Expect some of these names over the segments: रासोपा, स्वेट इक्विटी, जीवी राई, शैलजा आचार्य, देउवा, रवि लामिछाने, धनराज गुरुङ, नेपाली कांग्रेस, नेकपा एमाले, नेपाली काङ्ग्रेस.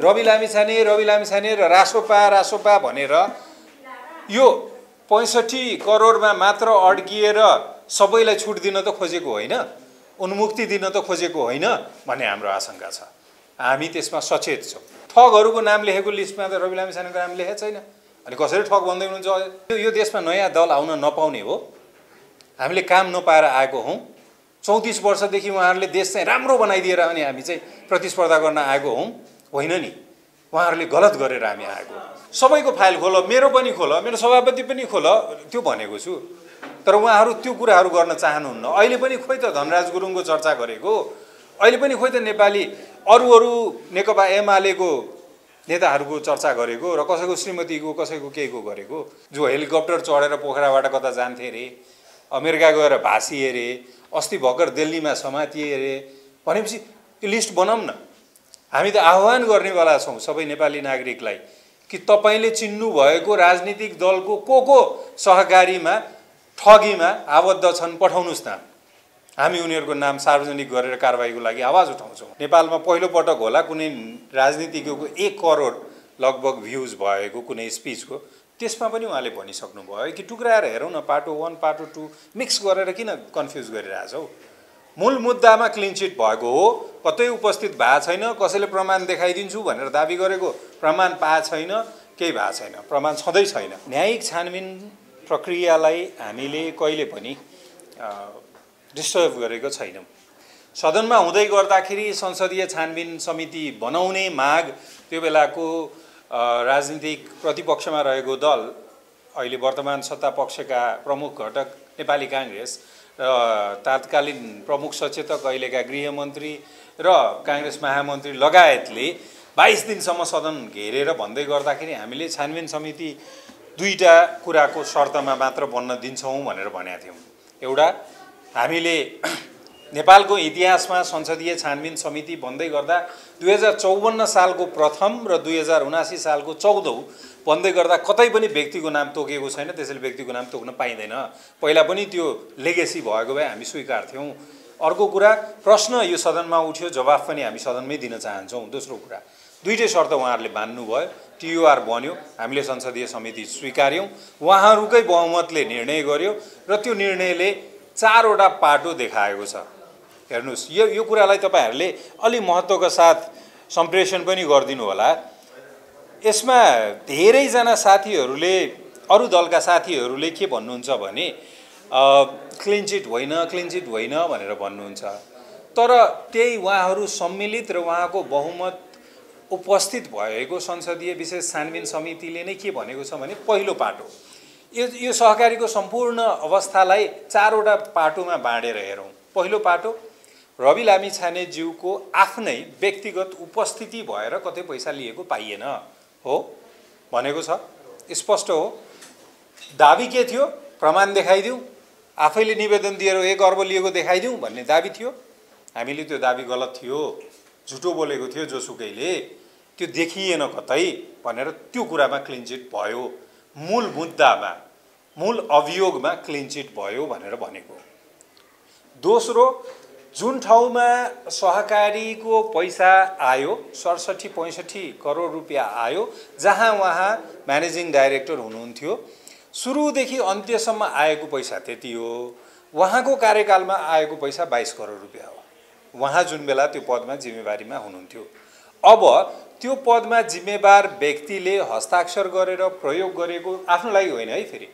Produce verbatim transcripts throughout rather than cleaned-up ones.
रवि लामिछाने रवि लामिछाने र रासोपा रासोपा भनेर यो पैंसठी करोडमा मात्र अड्किएर सबैलाई छुट दिन त खोजेको होइन, उन्मुक्ति दिन त खोजेको होइन भन्ने हाम्रो आशंका छ। हामी त्यसमा सचेत छौँ। ठगहरूको नाम लेखेको लिस्टमा त रवि लामिछानेको नाम लेखेको छैन। अनि कसरी ठग भन्दै हुनुहुन्छ? यो यो देशमा नयाँ दल आउन नपाउने हो। हामीले काम नपाएर आएको हौँ। चौंतीस वर्षदेखि उहाँहरूले देश चाहिँ राम्रो बनाइदिएर अनि हामी चाहिँ प्रतिस्पर्धा गर्न आएको हौँ, होइन नि। उहाँहरूले गलत गरेर हामी आएको। सबैको फाइल खोल, मेरो पनि खोल, मेरो सभापति पनि खोल, त्यो भनेको छु। तर उहाँहरू त्यो कुराहरू गर्न चाहनुहुन्न। अहिले पनि खोइ त धनराज गुरुङको चर्चा गरेको, अहिले पनि खोइ त नेपाली अरू अरू नेकपा एमालेको नेताहरूको चर्चा गरेको र कसैको श्रीमतीको कसैको केहीको गरेको। जो हेलिकप्टर चढेर पोखराबाट कता जान्थे अरे, अमेरिका गएर भासिए अरे, अस्ति भर्खर दिल्लीमा समातिए अरे भनेपछि लिस्ट बनाऊँ न। हामी त आह्वान गर्नेवाला छौँ सबै नेपाली नागरिकलाई कि तपाईले चिन्नुभएको राजनीतिक दलको को को सहकारीमा ठगीमा आबद्ध छन् पठाउनुस् न। हामी उनीहरूको नाम सार्वजनिक गरेर कारबाहीको लागि आवाज उठाउँछौँ। नेपालमा पहिलोपटक होला कुनै राजनीतिज्ञको एक करोड लगभग भ्युज भएको कुनै स्पिचको, त्यसमा पनि उहाँले भनिसक्नुभयो कि टुक्राएर हेरौँ न, पाटो वान पाटो टू मिक्स गरेर किन कन्फ्युज गरिरहेछौ। मूल मुद्दामा क्लिन चिट भएको हो, कतै उपस्थित भएको छैन, कसैले प्रमाण देखाइदिन्छु भनेर दाबी गरेको प्रमाण पाएको छैन, केही भएको छैन, प्रमाण छँदै छैन। न्यायिक छानबिन प्रक्रियालाई हामीले कहिले पनि डिस्टर्ब गरेको छैनौँ। सदनमा हुँदै गर्दाखेरि संसदीय छानबिन समिति बनाउने माग त्यो बेलाको राजनीतिक प्रतिपक्षमा रहेको दल, अहिले वर्तमान सत्ता पक्षका प्रमुख घटक नेपाली कांग्रेस र तत्कालीन प्रमुख सचेतक अहिलेका गृहमन्त्री र कांग्रेस महामन्त्री लगायतले बाइस दिनसम्म सदन घेरेर भन्दै गर्दाखेरि हामीले छानबिन समिति दुईटा कुराको शर्तमा मात्र बन्न दिन्छौँ भनेर भनेका थियौँ। एउटा, हामीले नेपालको इतिहासमा संसदीय छानबिन समिति बन्दै गर्दा दुई हजार चौवन्न सालको प्रथम र दुई हजार उनासी सालको चौधौँ बन्दै गर्दा कतै पनि व्यक्तिको नाम तोकेको छैन, त्यसैले व्यक्तिको नाम तोक्न पाइँदैन। पहिला पनि त्यो लेगेसी भएको भए हामी स्वीकार्थ्यौँ। अर्को कुरा, प्रश्न यो सदनमा उठ्यो, जवाफ पनि हामी सदनमै दिन चाहन्छौँ। दोस्रो कुरा, दुईटै शर्त उहाँहरूले मान्नुभयो, टियुआर बन्यो, हामीले संसदीय समिति स्वीकार्यौँ, उहाँहरूकै बहुमतले निर्णय गर्यो र त्यो निर्णयले चारवटा पाटो देखाएको छ। हेर्नुस्, यो यो कुरालाई तपाईहरूले अलि महत्त्वका साथ सम्प्रेषण पनि गरिदिनु होला। यसमा धेरैजना साथीहरूले, अरू दलका साथीहरूले के भन्नुहुन्छ भने क्लिन चिट होइन क्लिन चिट होइन भनेर भन्नुहुन्छ। तर त्यही उहाँहरू सम्मिलित र उहाँको बहुमत उपस्थित भएको संसदीय विशेष छानबिन समितिले नै के भनेको छ भने पहिलो पाटो, यो यो सहकारीको सम्पूर्ण अवस्थालाई चारवटा पाटोमा बाँडेर हेरौँ। पहिलो पाटो, रवि लामिछाने ज्यूको आफ्नै व्यक्तिगत उपस्थिति भएर कतै पैसा लिएको पाइएन हो भनेको छ, स्पष्ट हो। दाबी के थियो? प्रमाण देखाइदिउँ, आफैले निवेदन दिएर एक अर्ब लिएको देखाइदिउँ भन्ने दाबी थियो। हामीले त्यो दाबी गलत थियो, झुटो बोलेको थियो जोसुकैले, त्यो देखिएन कतै भनेर त्यो कुरामा क्लिन चिट भयो। मूल मुद्दामा, मूल अभियोगमा क्लिन चिट भयो भनेर भनेको। दोस्रो, जुन ठाउँमा सहकारीको पैसा आयो सडसठी पैँसठी करोड रुपियाँ आयो, जहाँ उहाँ म्यानेजिङ डाइरेक्टर हुनुहुन्थ्यो, सुरुदेखि अन्त्यसम्म आएको पैसा त्यति हो। उहाँको कार्यकालमा आएको पैसा बाइस करोड रुपियाँ हो, उहाँ जुन बेला त्यो पदमा जिम्मेवारीमा हुनुहुन्थ्यो। अब त्यो पदमा जिम्मेवार व्यक्तिले हस्ताक्षर गरेर प्रयोग गरेको, आफ्नो लागि होइन है, फेरि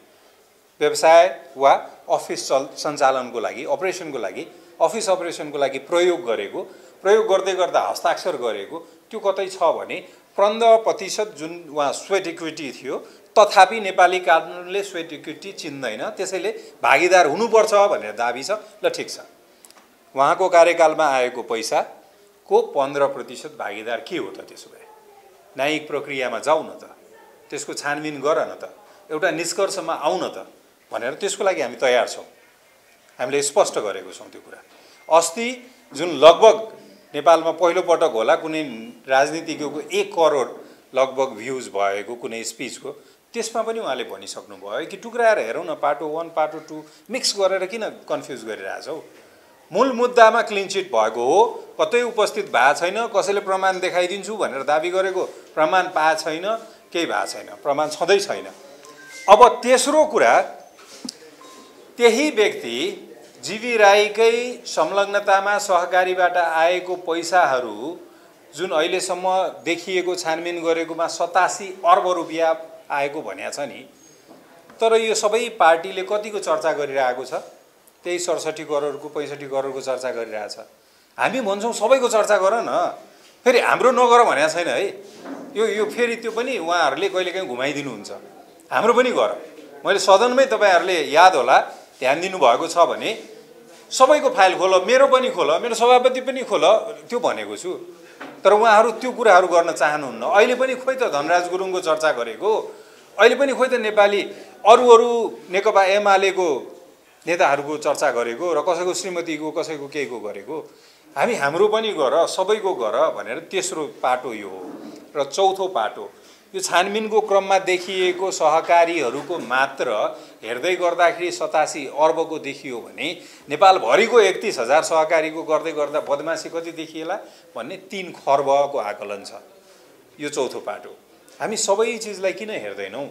व्यवसाय वा अफिस चल सञ्चालनको लागि, अपरेसनको लागि, अफिस अपरेसनको लागि प्रयोग गरेको, प्रयोग गर्दै गर्दा हस्ताक्षर गरेको, त्यो कतै छ भने पन्ध्र प्रतिशत जुन उहाँ स्वेट इक्विटी थियो, तथापि नेपाली कानुनले स्वेट इक्विटी चिन्दैन, त्यसैले भागीदार हुनुपर्छ भनेर दाबी छ। ल ठिक छ, उहाँको कार्यकालमा आएको पैसाको पन्ध्र प्रतिशत भागीदार के हो त? त्यसो भए न्यायिक प्रक्रियामा जाऊ न त, त्यसको छानबिन गर न त, एउटा निष्कर्षमा आऊ न त भनेर त्यसको लागि हामी तयार छौँ। हामीले स्पष्ट गरेको छौँ त्यो कुरा। अस्ति जुन लगभग नेपालमा पहिलोपटक होला कुनै राजनीतिज्ञको एक करोड लगभग भ्युज भएको कुनै स्पिचको, त्यसमा पनि उहाँले भनिसक्नुभयो कि टुक्राएर हेरौँ न, पाटो वान पाटो टू मिक्स गरेर किन कन्फ्युज गरिरहेछौ। मूल मुद्दा में क्लिन चिट भएको हो, कतै उपस्थित भएको छैन, कसैले प्रमाण देखाइदिन्छु भनेर दाबी गरेको प्रमाण पाएको छैन, केही भएको छैन, प्रमाण छँदै छैन। अब तेस्रो कुरा, त्यही व्यक्ति जीवी राईकै संलग्नतामा सहकारीबाट आएको पैसाहरू जुन अहिलेसम्म देखिएको छानबिन गरेकोमा सतासी अर्ब रुपियाँ आएको भन्या छ नि, तर यो सबै पार्टीले कतिको चर्चा गरिरहेको छ? त्यही सडसठी करोडको पैँसठी करोडको चर्चा गरिरहेछ। हामी भन्छौँ सबैको चर्चा गर न, फेरि हाम्रो नगर भनेको छैन है। यो यो फेरि त्यो पनि उहाँहरूले कहिलेकाहीँ घुमाइदिनुहुन्छ, हाम्रो पनि गर। मैले सदनमै तपाईँहरूले याद होला ध्यान दिनुभएको छ भने सबैको फाइल खोल, मेरो पनि खोल, मेरो सभापति पनि खोल, त्यो भनेको छु। तर उहाँहरू त्यो कुराहरू गर्न चाहनुहुन्न। अहिले पनि खोइ त धनराज गुरुङको चर्चा गरेको, अहिले पनि खोइ त नेपाली अरू अरू नेकपा एमालेको नेताहरूको चर्चा गरेको र कसैको श्रीमतीको कसैको केहीको गरेको। हामी हाम्रो पनि गर, सबैको गर भनेर तेस्रो पाटो यो हो। र चौथो पाटो, यो छानबिनको क्रममा देखिएको सहकारीहरूको मात्र हेर्दै गर्दाखेरि सतासी अर्बको देखियो भने नेपालभरिको एकतिस हजार सहकारीको गर्दै गर्दा बदमासी कति देखिएला भन्ने तीन खर्बको आकलन छ। यो चौथो पाटो। हामी सबै चिजलाई किन हेर्दैनौँ?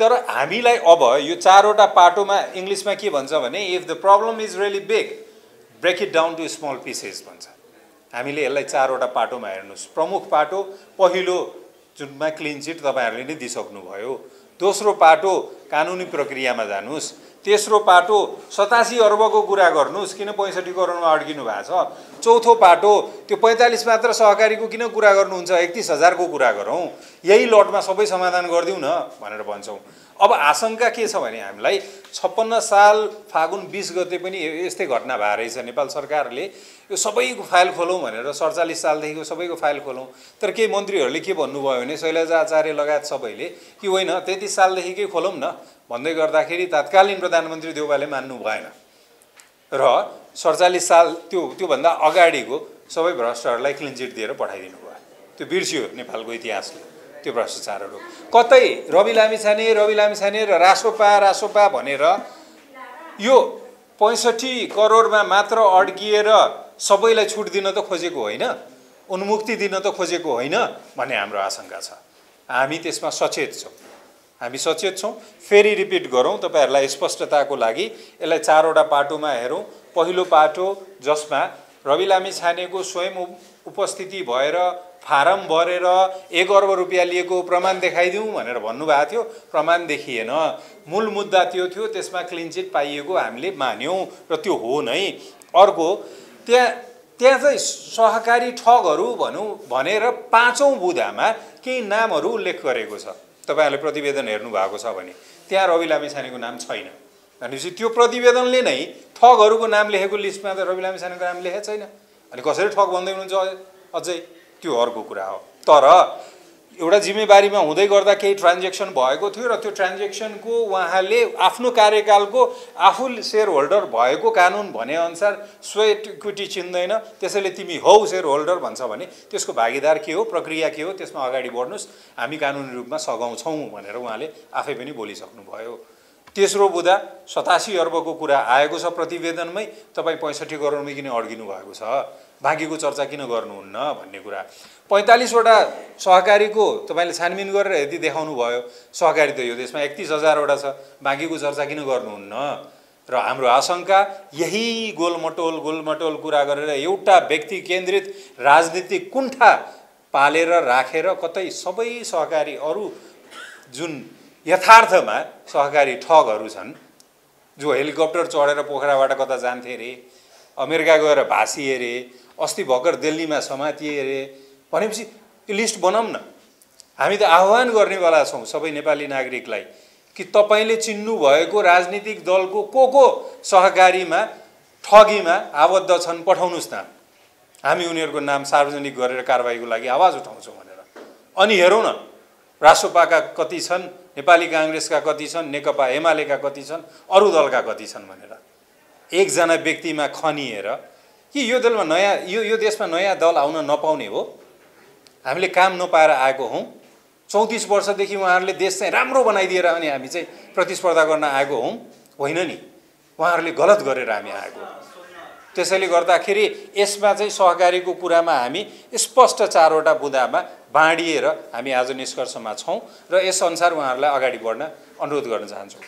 तर हामीलाई अब यो चारवटा पाटोमा इङ्ग्लिसमा के भन्छ भने, if the problem is really big break it down to small pieces भन्छ। हामीले यसलाई चारवटा पाटोमा हेर्नुहोस्। प्रमुख पाटो पहिलो जुनमा क्लिन चिट तपाईहरूले नै दिइसक्नुभयो। दोस्रो पाटो कानुनी प्रक्रियामा जानुस्। तेस्रो पाटो सतासी अर्बको कुरा गर्नुहोस्, किन पैँसठी करोडमा अड्किनु भएको छ। चौथो पाटो त्यो पैँतालिस मात्र सहकारीको किन कुरा गर्नुहुन्छ, एकतिस हजारको कुरा गरौँ, यही लटमा सबै समाधान गरिदिउँ न भनेर भन्छौँ। अब आशंका के छ भने हामीलाई छप्पन्न साल फागुन बिस गते पनि यस्तै घटना भए रहेछ। नेपाल सरकारले यो सबैको फाइल खोलौँ भनेर सडचालिस सालदेखिको सबैको फाइल खोलौँ, तर केही मन्त्रीहरूले के भन्नुभयो भने, शैलजा आचार्य लगायत सबैले, कि होइन तेत्तिस सालदेखिकै खोलौँ न भन्दै गर्दाखेरि तत्कालीन प्रधानमन्त्री देउवाले मान्नु भएन र सडचालिस साल त्यो त्योभन्दा अगाडिको सबै भ्रष्टहरूलाई क्लिन चिट दिएर पठाइदिनु भयो। त्यो बिर्सियो नेपालको इतिहासले त्यो भ्रष्टाचारहरू। कतै रवि लामिछाने रवि लामिछाने र रासोपा रासोपा भनेर यो पैँसठी करोडमा मात्र अड्किएर सबैलाई छुट दिन त खोजेको होइन, उन्मुक्ति दिन त खोजेको होइन भन्ने हाम्रो आशंका छ। हामी त्यसमा सचेत छौँ, हामी सचेत छौँ। फेरि रिपिट गरौँ तपाईँहरूलाई स्पष्टताको लागि, यसलाई चारवटा पाटोमा हेरौँ। पहिलो पाटो जसमा रवि लामिछानेको स्वयं उपस्थिति भएर फारम भरेर एक अर्ब रुपियाँ लिएको प्रमाण देखाइदिउँ भनेर भन्नुभएको थियो, प्रमाण देखिएन। मूल मुद्दा त्यो थियो, त्यसमा क्लिन चिट पाइएको हामीले मान्यौँ र त्यो हो नै। अर्को, त्यहाँ त्यहाँ चाहिँ सहकारी ठगहरू भनौँ भनेर पाँचौँ बुँदामा केही नामहरू उल्लेख गरेको छ। तपाईँहरूले प्रतिवेदन हेर्नु भएको छ भने त्यहाँ रवि लामिछानेको नाम छैन। भनेपछि त्यो प्रतिवेदनले नै ठगहरूको नाम लेखेको लिस्टमा त रवि लामिछानेको नाम लेखेको छैन। अनि कसरी ठग भन्दै हुनुहुन्छ अझै, त्यो अर्को कुरा हो। तर एउटा जिम्मेवारीमा हुँदै गर्दा केही ट्रान्जेक्सन भएको थियो र त्यो ट्रान्जेक्सनको उहाँले आफ्नो कार्यकालको आफू सेयर होल्डर भएको कानुन भनेअनुसार स्वेट इक्विटी चिन्दैन, त्यसैले तिमी हौ सेयर होल्डर भन्छ भने त्यसको भागीदार के हो, प्रक्रिया के हो, त्यसमा अगाडि बढ्नुहोस्, हामी कानुनी रूपमा सघाउँछौँ भनेर उहाँले आफै पनि बोलिसक्नुभयो। तेस्रो बुँदा सतासी अर्बको कुरा आएको छ प्रतिवेदनमै, तपाईँ पैँसठी करोडमै किन अड्किनु भएको छ, बाँकीको चर्चा किन गर्नुहुन्न भन्ने कुरा। पैँतालिसवटा सहकारीको तपाईँले छानबिन गरेर यदि देखाउनु भयो सहकारी त यो देशमा एकतिस हजारवटा छ, बाँकीको चर्चा किन गर्नुहुन्न? र हाम्रो आशंका यही गोलमटोल गोलमटोल कुरा गरेर एउटा व्यक्ति केन्द्रित राजनीतिक कुण्ठा पालेर राखेर कतै सबै सहकारी अरू जुन यथार्थमा सहकारी ठगहरू छन्, जो हेलिकप्टर चढेर पोखराबाट कता जान्थे अरे, अमेरिका गएर भासिए अरे, अस्ति भर्खर दिल्लीमा समातिए अरे, भनेपछि यो लिस्ट बनाऊँ न। हामी त आह्वान गर्नेवाला छौँ सबै नेपाली नागरिकलाई कि तपाईँले चिन्नुभएको राजनीतिक दलको को को सहकारीमा ठगीमा आबद्ध छन् पठाउनुहोस् न, हामी उनीहरूको नाम सार्वजनिक गरेर कारबाहीको लागि आवाज उठाउँछौँ भनेर। अनि हेरौँ न, रासोपाका कति छन्, नेपाली काङ्ग्रेसका कति छन्, नेकपा एमालेका कति छन्, अरू दलका कति छन् भनेर एकजना व्यक्तिमा खनिएर कि यो दलमा नयाँ यो यो देशमा नयाँ दल आउन नपाउने हो, हामीले काम नपाएर आएको हौँ। चौतिस वर्षदेखि उहाँहरूले देश चाहिँ राम्रो बनाइदिएर अनि हामी चाहिँ प्रतिस्पर्धा गर्न आएको हौँ, होइन नि, उहाँहरूले गलत गरेर हामी आएको। त्यसैले गर्दाखेरि यसमा चाहिँ सहकारीको कुरामा हामी स्पष्ट चारवटा बुँदामा बाँडिएर हामी आज निष्कर्षमा छौं र यस अनुसार उहाँहरूलाई अगाडि बढ्न अनुरोध गर्न चाहन्छु।